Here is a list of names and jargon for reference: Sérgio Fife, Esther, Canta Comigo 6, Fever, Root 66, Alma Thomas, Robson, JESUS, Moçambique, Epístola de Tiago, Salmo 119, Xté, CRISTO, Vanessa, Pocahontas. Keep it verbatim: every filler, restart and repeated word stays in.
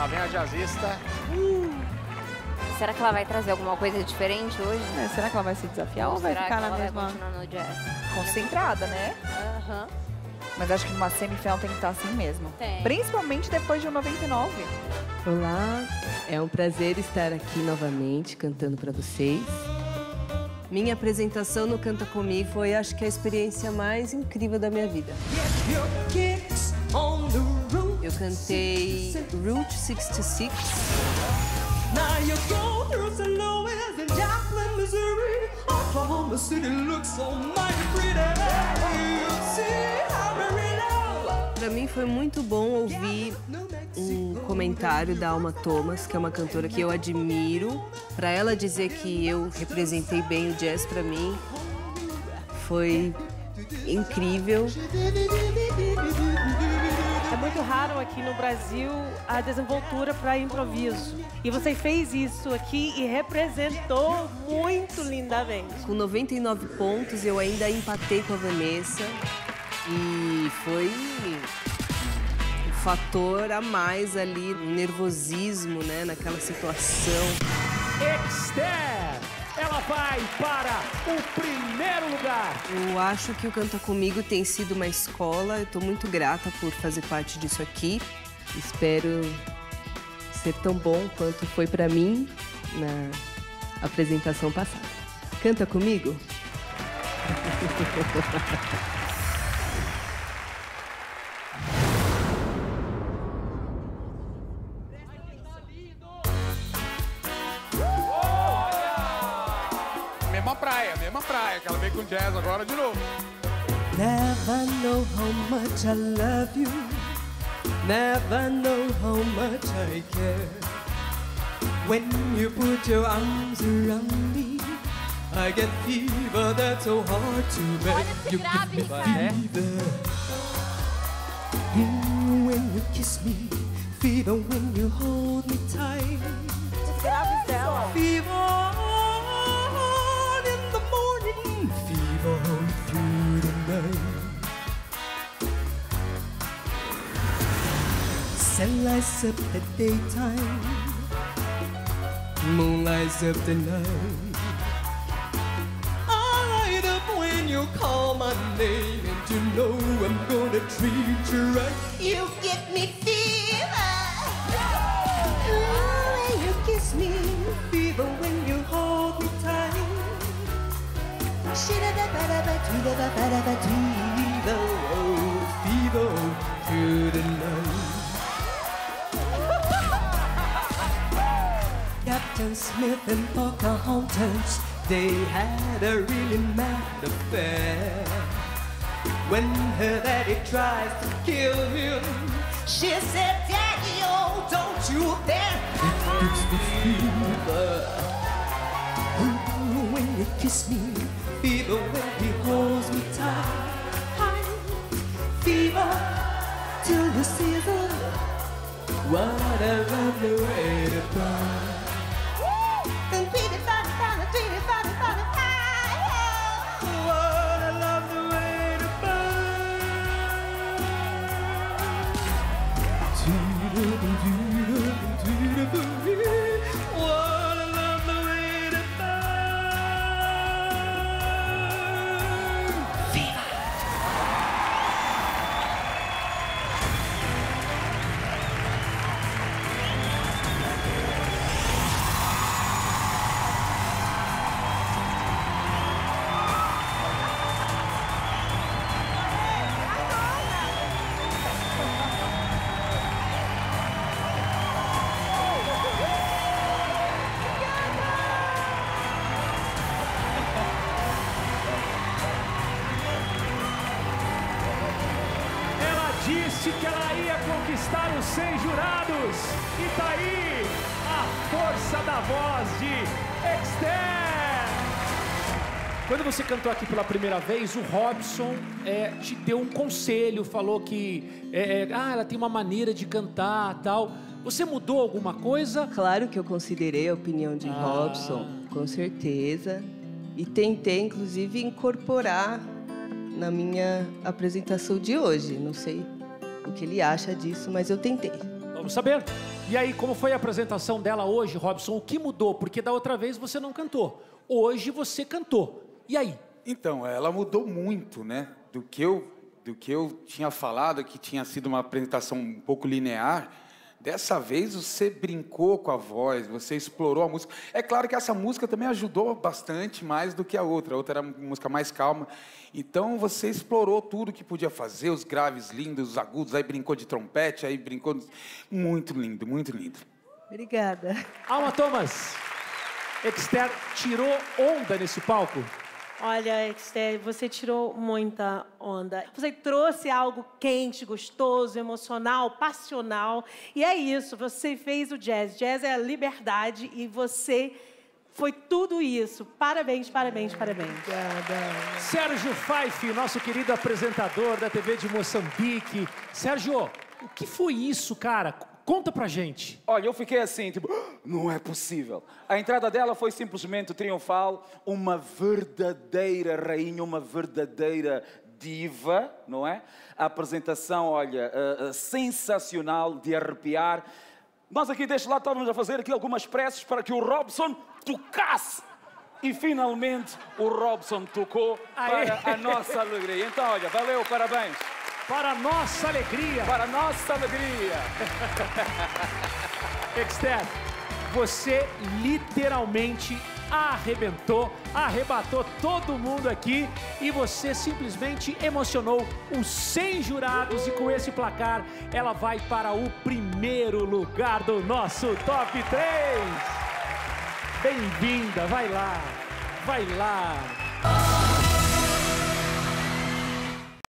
Lá vem a jazzista. Uh, será que ela vai trazer alguma coisa diferente hoje? É, será que ela vai se desafiar ou, ou vai ficar na mesma? No jazz? Concentrada, né? Aham. Uhum. Mas acho que numa semifinal tem que estar assim mesmo. Tem. Principalmente depois de um noventa e nove. Olá, é um prazer estar aqui novamente cantando para vocês. Minha apresentação no Canta Comigo foi, acho que, a experiência mais incrível da minha vida. Eu cantei Root sessenta e seis. Para mim foi muito bom ouvir um comentário da Alma Thomas, que é uma cantora que eu admiro. Para ela dizer que eu representei bem o jazz, para mim foi incrível. É muito raro aqui no Brasil a desenvoltura para improviso. E você fez isso aqui e representou muito lindamente. Com noventa e nove pontos, eu ainda empatei com a Vanessa. E foi um fator a mais ali, um nervosismo, né, naquela situação. Xté, ela vai para o primeiro lugar. Eu acho que o Canta Comigo tem sido uma escola. Eu tô muito grata por fazer parte disso aqui. Espero ser tão bom quanto foi para mim na apresentação passada. Canta comigo? Mesma praia, mesma praia, que ela veio com jazz agora de novo. Never know how much I love you. Never know how much I care. When you put your arms around me, I get fever that's so hard to bear. You give me fever. Fever when you kiss me. Fever when you hold me tight. Fever. Sun lights up the daytime, moon lights up the night. I light up when you call my name, and you know I'm gonna treat you right. You give me fever, ooh, when you kiss me, fever when you hold me tight. Shida da ba da ba doo da ba ba da ba doo, oh fever through the night. Captain Smith and Pocahontas, they had a really mad affair. When her daddy tries to kill him, she said, "Daddy, oh, don't you dare!" It gives me fever. Ooh, when you kiss me, fever when he holds me tight. Fever till the season. What a lovely way to burn. Que ela ia conquistar os cem jurados. E daí a força da voz de Esther. Quando você cantou aqui pela primeira vez, o Robson é, te deu um conselho, falou que é, é, ah, ela tem uma maneira de cantar, tal. Você mudou alguma coisa? Claro que eu considerei a opinião de ah. Robson, com certeza. E tentei, inclusive, incorporar na minha apresentação de hoje. Não sei o que ele acha disso, mas eu tentei. Vamos saber. E aí, como foi a apresentação dela hoje, Robson? O que mudou? Porque da outra vez você não cantou. Hoje você cantou. E aí? Então, ela mudou muito, né? Do que eu, do que eu tinha falado, que tinha sido uma apresentação um pouco linear. Dessa vez, você brincou com a voz, você explorou a música. É claro que essa música também ajudou bastante mais do que a outra. A outra era uma música mais calma. Então, você explorou tudo que podia fazer, os graves lindos, os agudos, aí brincou de trompete, aí brincou... De... Muito lindo, muito lindo. Obrigada. Alma Thomas, Xté tirou onda nesse palco? Olha, Xté, você tirou muita onda. Você trouxe algo quente, gostoso, emocional, passional. E é isso, você fez o jazz. Jazz é a liberdade e você foi tudo isso. Parabéns, parabéns, parabéns. Obrigada. Sérgio Fife, nosso querido apresentador da T V de Moçambique. Sérgio, o que foi isso, cara? Conta pra gente. Olha, eu fiquei assim, tipo, não é possível. A entrada dela foi simplesmente triunfal. Uma verdadeira rainha, uma verdadeira diva, não é? A apresentação, olha, uh, uh, sensacional, de arrepiar. Nós aqui deste lado estávamos a fazer aqui algumas preces para que o Robson tocasse. E finalmente o Robson tocou para a nossa alegria. Então, olha, valeu, parabéns. Para a nossa alegria. Para a nossa alegria. Xté, você literalmente arrebentou, arrebatou todo mundo aqui e você simplesmente emocionou os cem jurados e com esse placar ela vai para o primeiro lugar do nosso Top três. Bem-vinda, vai lá, vai lá.